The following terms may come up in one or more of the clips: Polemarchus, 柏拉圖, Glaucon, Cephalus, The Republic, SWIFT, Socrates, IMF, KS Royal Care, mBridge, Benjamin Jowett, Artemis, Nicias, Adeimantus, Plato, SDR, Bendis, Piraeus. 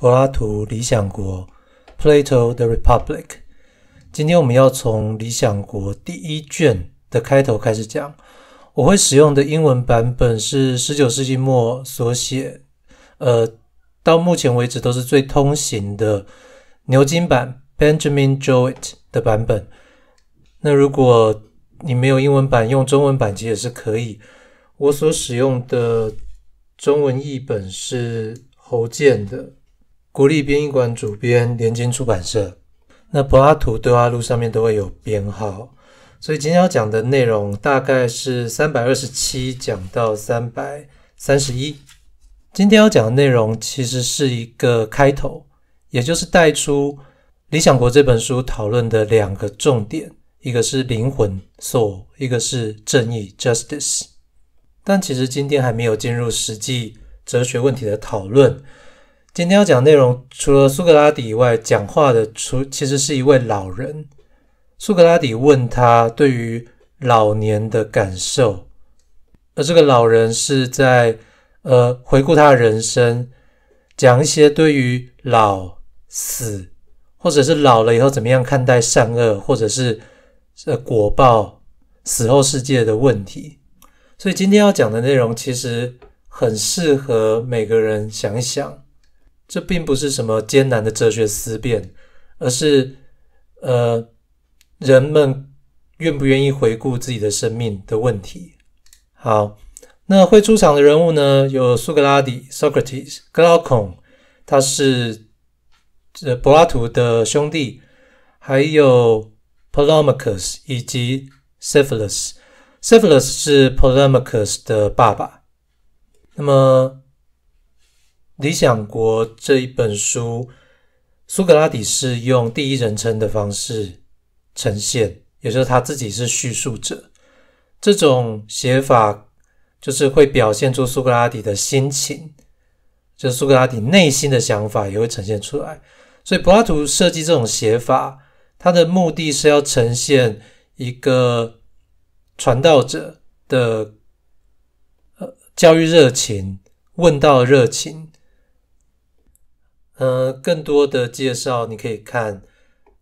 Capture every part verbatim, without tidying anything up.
柏拉图《理想国》 Plato The Republic。今天我们要从《理想国》第一卷的开头开始讲。我会使用的英文版本是十九世纪末所写，呃，到目前为止都是最通行的牛津版 Benjamin Jowett 的版本。那如果你没有英文版，用中文版其实也是可以。我所使用的中文译本是侯健的，国立编译馆主编，联经出版社。那柏拉图对话录上面都会有编号，所以今天要讲的内容大概是三百二十七讲到三百三十一。今天要讲的内容其实是一个开头，也就是带出《理想国》这本书讨论的两个重点，一个是灵魂 soul， 一个是正义 justice。但其实今天还没有进入实际哲学问题的讨论。今天要讲内容，除了苏格拉底以外，讲话的除其实是一位老人。苏格拉底问他对于老年的感受，而这个老人是在呃回顾他的人生，讲一些对于老、死，或者是老了以后怎么样看待善恶，或者是呃果报、死后世界的问题。所以今天要讲的内容其实很适合每个人想一想，这并不是什么艰难的哲学思辨，而是呃人们愿不愿意回顾自己的生命的问题。好，那会出场的人物呢，有苏格拉底 Socrates、 Glaucon， 他是呃柏拉图的兄弟，还有 Polemarchus 以及 Cephalus。Cephalus 是 Polemarchus 的爸爸。那么《理想国》这一本书，苏格拉底是用第一人称的方式呈现，也就是他自己是叙述者。这种写法就是会表现出苏格拉底的心情，就是苏格拉底内心的想法也会呈现出来。所以柏拉图设计这种写法，他的目的是要呈现一个传道者的呃教育热情、问道热情。呃，更多的介绍你可以看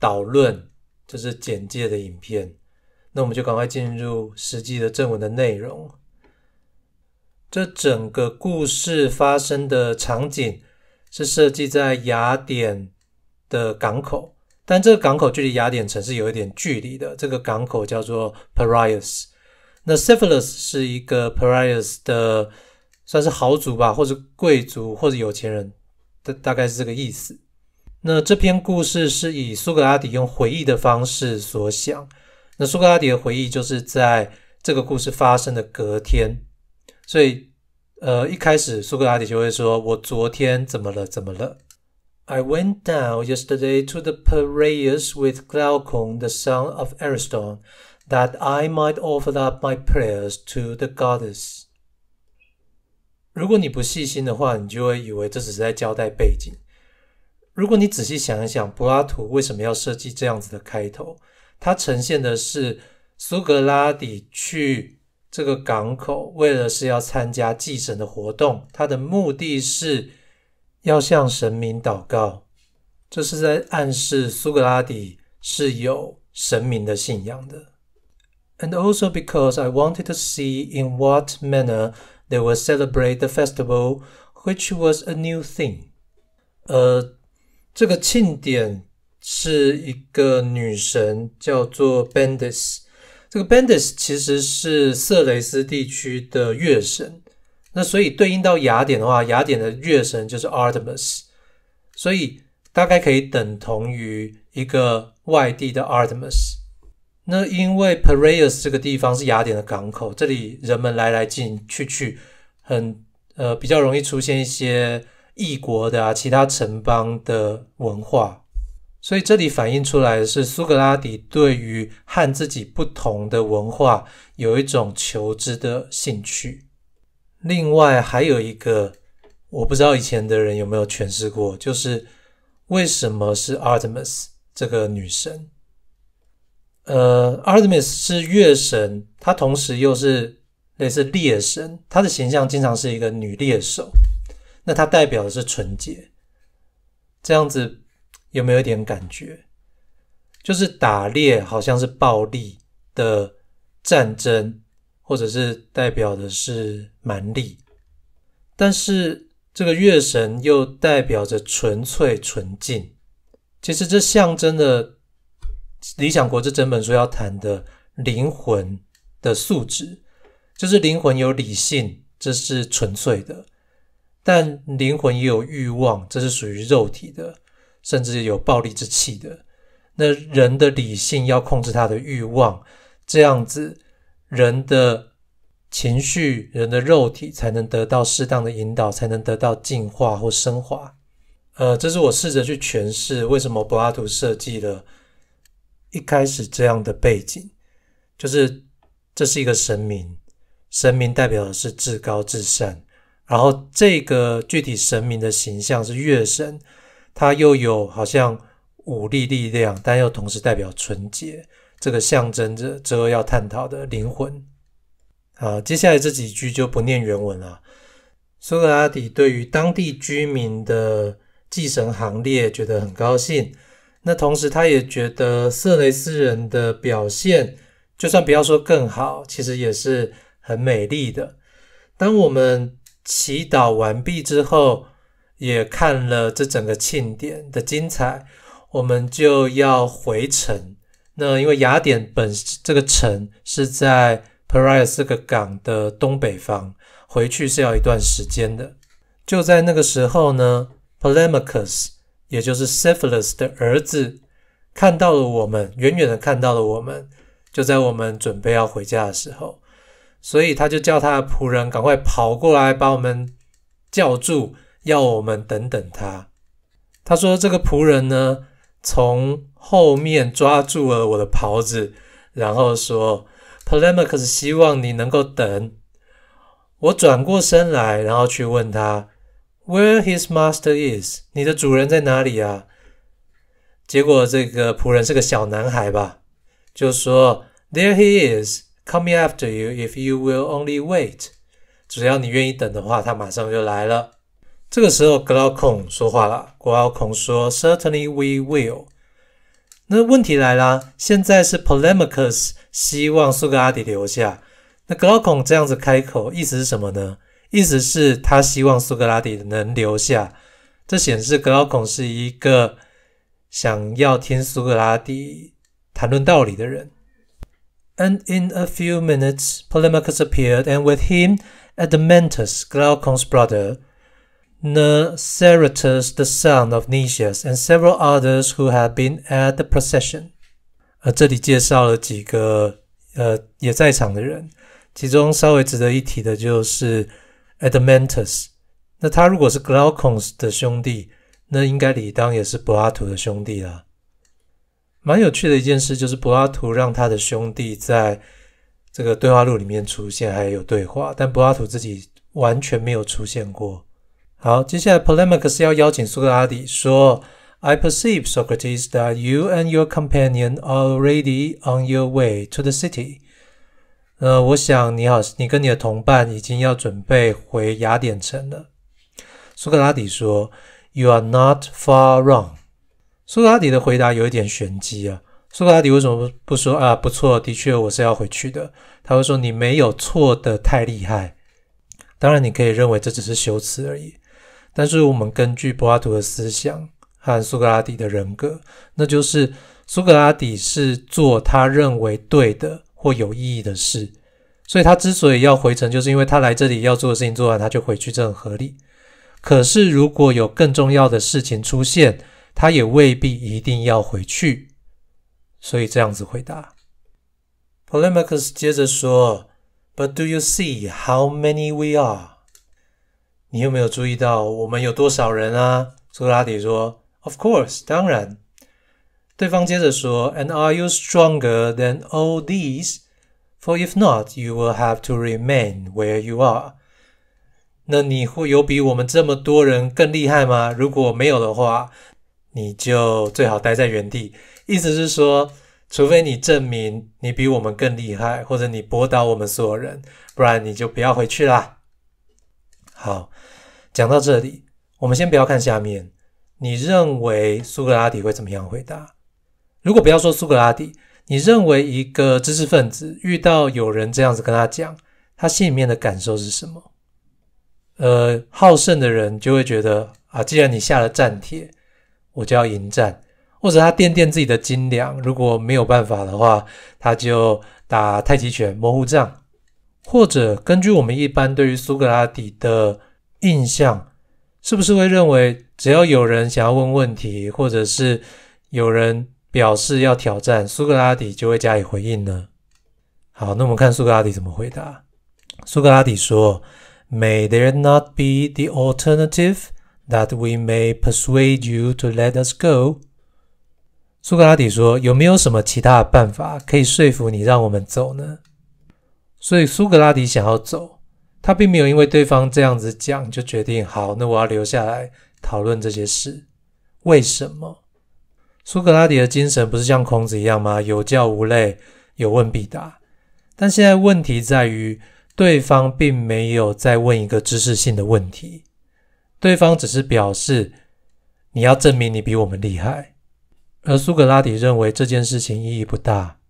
导论，就是简介的影片。那我们就赶快进入实际的正文的内容。这整个故事发生的场景是设计在雅典的港口。但这个港口距离雅典城市有一点距离的，这个港口叫做 Piraeus。 那 Cephalus 是一个 Piraeus 的算是豪族吧，或者贵族，或者有钱人，大概是这个意思。那这篇故事是以苏格拉底用回忆的方式所想，那苏格拉底的回忆就是在这个故事发生的隔天，所以呃，一开始苏格拉底就会说，我昨天怎么了怎么了，I went down yesterday to the Piraeus with Glaucon, the son of Ariston, that I might offer up my prayers to the goddess. 如果你不细心的话，你就会以为这只是在交代背景。如果你仔细想一想，柏拉图为什么要设计这样子的开头？他呈现的是苏格拉底去这个港口，为了是要参加祭神的活动，他的目的是要向神明祷告，这是在暗示苏格拉底是有神明的信仰的。 And also because I wanted to see in what manner they would celebrate the festival, which was a new thing. 呃，这个庆典是一个女神，叫做 Bendis。 这个 Bendis 其实是色雷斯地区的月神，那所以对应到雅典的话，雅典的月神就是 Artemis， 所以大概可以等同于一个外地的 Artemis。 那因为 Piraeus 这个地方是雅典的港口，这里人们来来进去去，很呃比较容易出现一些异国的啊其他城邦的文化，所以这里反映出来的是苏格拉底对于和自己不同的文化有一种求知的兴趣。另外还有一个，我不知道以前的人有没有诠释过，就是为什么是 Artemis 这个女神？呃 Artemis 是月神，她同时又是类似猎神，她的形象经常是一个女猎手，那她代表的是纯洁，这样子有没有一点感觉？就是打猎好像是暴力的战争，或者是代表的是蛮力，但是这个月神又代表着纯粹纯净。其实这象征了理想国这整本书要谈的灵魂的素质，就是灵魂有理性，这是纯粹的，但灵魂也有欲望，这是属于肉体的，甚至有暴力之气的。那人的理性要控制他的欲望，这样子人的情绪、人的肉体才能得到适当的引导，才能得到进化或升华。呃，这是我试着去诠释为什么柏拉图设计了一开始这样的背景，就是这是一个神明，神明代表的是至高至善，然后这个具体神明的形象是月神，它又有好像武力力量，但又同时代表纯洁，这个象征着之后要探讨的灵魂。好，接下来这几句就不念原文了。苏格拉底对于当地居民的祭神行列觉得很高兴，那同时他也觉得色雷斯人的表现，就算不要说更好，其实也是很美丽的。当我们祈祷完毕之后，也看了这整个庆典的精彩，我们就要回城。那因为雅典本这个城是在 Piraeus 这个港的东北方，回去是要一段时间的。就在那个时候呢， Polemarchus 也就是 Cephalus 的儿子看到了我们，远远的看到了我们，就在我们准备要回家的时候，所以他就叫他的仆人赶快跑过来把我们叫住，要我们等等他。他说这个仆人呢，从后面抓住了我的袍子，然后说 Polemarchus 希望你能够等。我转过身来，然后去问他 Where his master is， 你的主人在哪里啊？结果这个仆人是个小男孩吧，就说 There he is coming after you if you will only wait， 只要你愿意等的话，他马上就来了。这个时候 Glaucon 说话了， Glaucon 说 Certainly we will。 那问题来啦，现在是 Polemarchus 希望苏格拉底留下，那 Glaucon 这样子开口意思是什么呢？意思是他希望苏格拉底能留下，这显示 Glaucon 是一个想要听苏格拉底谈论道理的人。 And in a few minutes Polemarchus appeared, and with him Adeimantus, Glaucon's brother, Socrates the son of Nicias, and several others who had been at the procession。 呃，这里介绍了几个呃也在场的人，其中稍微值得一提的就是 Adeimantus。 那他如果是 Glaucon 的兄弟，那应该理当也是柏拉图的兄弟啦。蛮有趣的一件事就是柏拉图让他的兄弟在这个对话录里面出现，还有对话，但柏拉图自己完全没有出现过。好，接下来 Polemarchus 要邀请苏格拉底说 I perceive, Socrates, that you and your companion are already on your way to the city。 呃，我想你好，你跟你的同伴已经要准备回雅典城了。苏格拉底说 You are not far wrong。 苏格拉底的回答有一点玄机啊。苏格拉底为什么不说啊不错，的确我是要回去的，他会说你没有错的太厉害。当然你可以认为这只是修辞而已，但是我们根据柏拉图的思想和苏格拉底的人格，那就是苏格拉底是做他认为对的或有意义的事，所以他之所以要回城，就是因为他来这里要做的事情做完他就回去，这很合理。可是如果有更重要的事情出现，他也未必一定要回去，所以这样子回答。 Polemarchus 接着说 But do you see how many we are？你有没有注意到我们有多少人啊？苏格拉底说 Of course， 当然。对方接着说 And are you stronger than all these? For if not, you will have to remain where you are。 那你会有比我们这么多人更厉害吗？如果没有的话，你就最好待在原地。意思是说，除非你证明你比我们更厉害，或者你驳倒我们所有人，不然你就不要回去啦。好，讲到这里，我们先不要看下面，你认为苏格拉底会怎么样回答？如果不要说苏格拉底，你认为一个知识分子遇到有人这样子跟他讲，他心里面的感受是什么？呃，好胜的人就会觉得啊，既然你下了战帖，我就要迎战，或者他掂掂自己的斤两，如果没有办法的话，他就打太极拳、模糊杖，或者根据我们一般对于苏格拉底的印象，是不是会认为只要有人想要问问题，或者是有人表示要挑战，苏格拉底就会加以回应呢？好，那我们看苏格拉底怎么回答。苏格拉底说 May there not be the alternative that we may persuade you to let us go? 苏格拉底说，有没有什么其他的办法可以说服你让我们走呢？所以苏格拉底想要走，他并没有因为对方这样子讲就决定好，那我要留下来讨论这些事。为什么？苏格拉底的精神不是像孔子一样吗？有教无类，有问必答。但现在问题在于，对方并没有再问一个知识性的问题，对方只是表示你要证明你比我们厉害。而苏格拉底认为这件事情意义不大，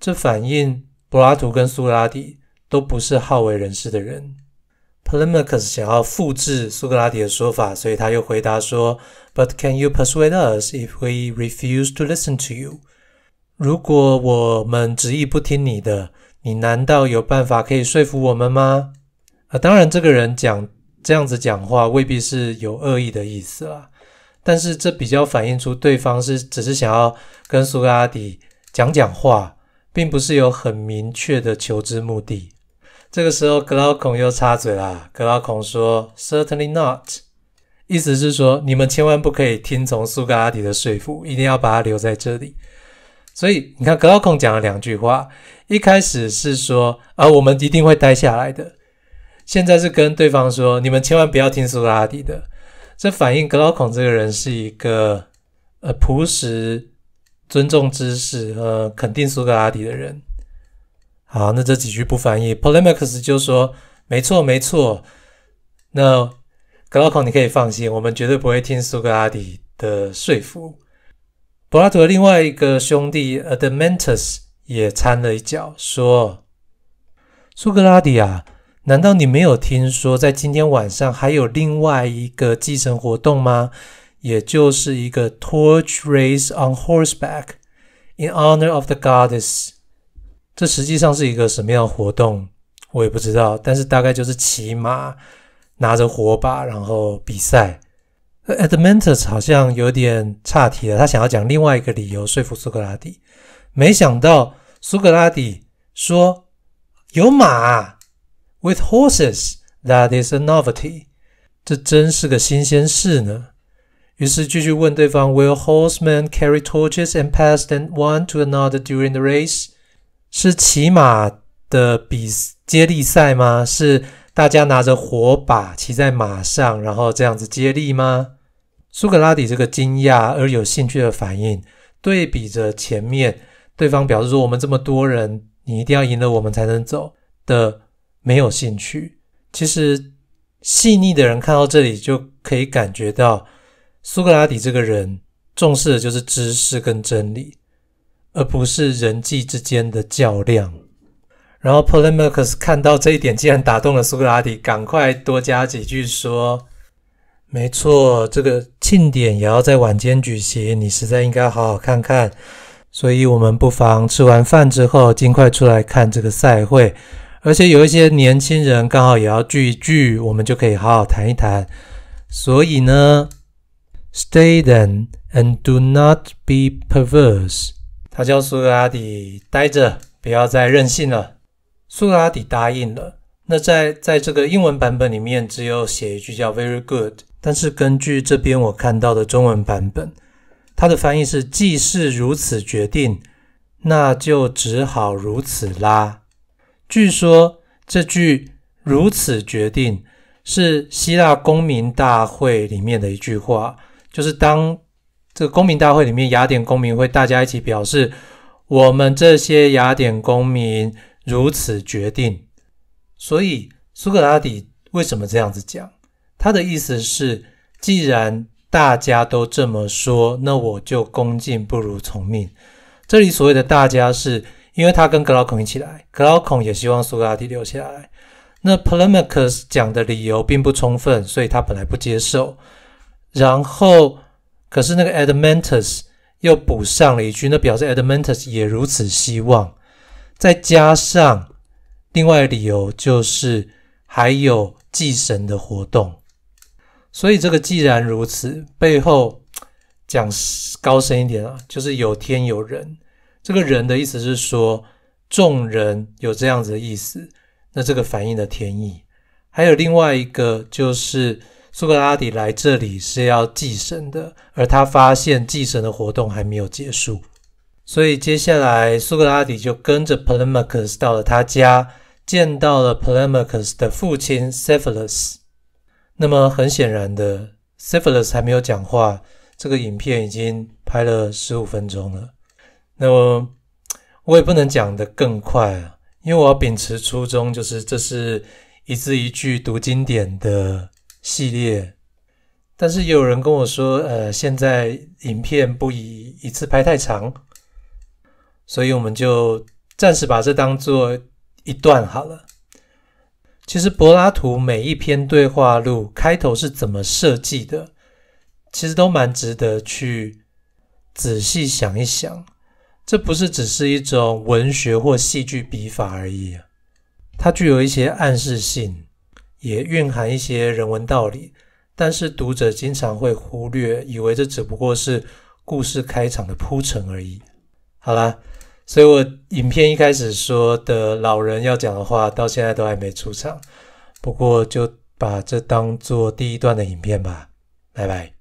这反映柏拉图跟苏格拉底都不是好为人师的人。 Polemarchus 想要复制苏格拉底的说法，所以他又回答说 But can you persuade us if we refuse to listen to you? 如果我们执意不听你的，你难道有办法可以说服我们吗？啊，当然这个人讲这样子讲话未必是有恶意的意思啦，但是这比较反映出对方是只是想要跟苏格拉底讲讲话，并不是有很明确的求知目的。这个时候 Glaucon 又插嘴啦。 Glaucon 说 Certainly not， 意思是说你们千万不可以听从苏格拉底的说服，一定要把他留在这里。所以你看 Glaucon 讲了两句话，一开始是说啊，我们一定会待下来的，现在是跟对方说你们千万不要听苏格拉底的。这反映 Glaucon 这个人是一个呃朴实、尊重知识、呃肯定苏格拉底的人。好，那这几句不翻译 Polemarchus 就说没错没错，那 Glaucon 你可以放心，我们绝对不会听苏格拉底的说服。柏拉图的另外一个兄弟 Adeimantus 也掺了一脚，说苏格拉底啊，难道你没有听说在今天晚上还有另外一个祭神活动吗？也就是一个 torch race on horseback in honor of the goddess。这实际上是一个什么样的活动我也不知道，但是大概就是骑马拿着火把然后比赛。 Adeimantus 好像有点岔题了，他想要讲另外一个理由说服苏格拉底，没想到苏格拉底说有马 with horses that is a novelty， 这真是个新鲜事呢。于是继续问对方 Will horsemen carry torches and pass them one to another during the race？是骑马的比接力赛吗？是大家拿着火把骑在马上，然后这样子接力吗？苏格拉底这个惊讶而有兴趣的反应，对比着前面对方表示说我们这么多人，你一定要赢了我们才能走的没有兴趣。其实细腻的人看到这里就可以感觉到，苏格拉底这个人重视的就是知识跟真理，而不是人际之间的较量。然后 Polemarchus 看到这一点竟然打动了苏格拉底，赶快多加几句说没错，这个庆典也要在晚间举行，你实在应该好好看看，所以我们不妨吃完饭之后尽快出来看这个赛会，而且有一些年轻人刚好也要聚一聚，我们就可以好好谈一谈。所以呢 Stay then and do not be perverse，他叫苏格拉底待着，不要再任性了。苏格拉底答应了。那在在这个英文版本里面只有写一句叫 very good， 但是根据这边我看到的中文版本，它的翻译是既是如此决定，那就只好如此啦。据说这句如此决定是希腊公民大会里面的一句话，就是当这个公民大会里面雅典公民会大家一起表示我们这些雅典公民如此决定。所以苏格拉底为什么这样子讲？他的意思是既然大家都这么说，那我就恭敬不如从命。这里所谓的大家是因为他跟格劳孔一起来，格劳孔也希望苏格拉底留下来。那 Polemarchus 讲的理由并不充分，所以他本来不接受。然后可是那个 Adeimantus 又补上了一句，那表示 Adeimantus 也如此希望。再加上另外理由就是还有祭神的活动。所以这个既然如此，背后讲高深一点啊，就是有天有人。这个人的意思是说众人有这样子的意思，那这个反映了天意。还有另外一个就是苏格拉底来这里是要祭神的，而他发现祭神的活动还没有结束，所以接下来苏格拉底就跟着 Polemarchus 到了他家，见到了 Polemarchus 的父亲 Cephalus。 那么很显然的 Cephalus 还没有讲话，这个影片已经拍了十五分钟了。那么我也不能讲得更快啊，因为我要秉持初衷，就是这是一字一句读经典的系列。但是也有人跟我说，呃，现在影片不宜一次拍太长，所以我们就暂时把这当做一段好了。其实柏拉图每一篇对话录开头是怎么设计的，其实都蛮值得去仔细想一想。这不是只是一种文学或戏剧笔法而已啊，它具有一些暗示性，也蕴含一些人文道理，但是读者经常会忽略，以为这只不过是故事开场的铺陈而已。好啦，所以我影片一开始说的老人要讲的话到现在都还没出场，不过就把这当做第一段的影片吧。拜拜。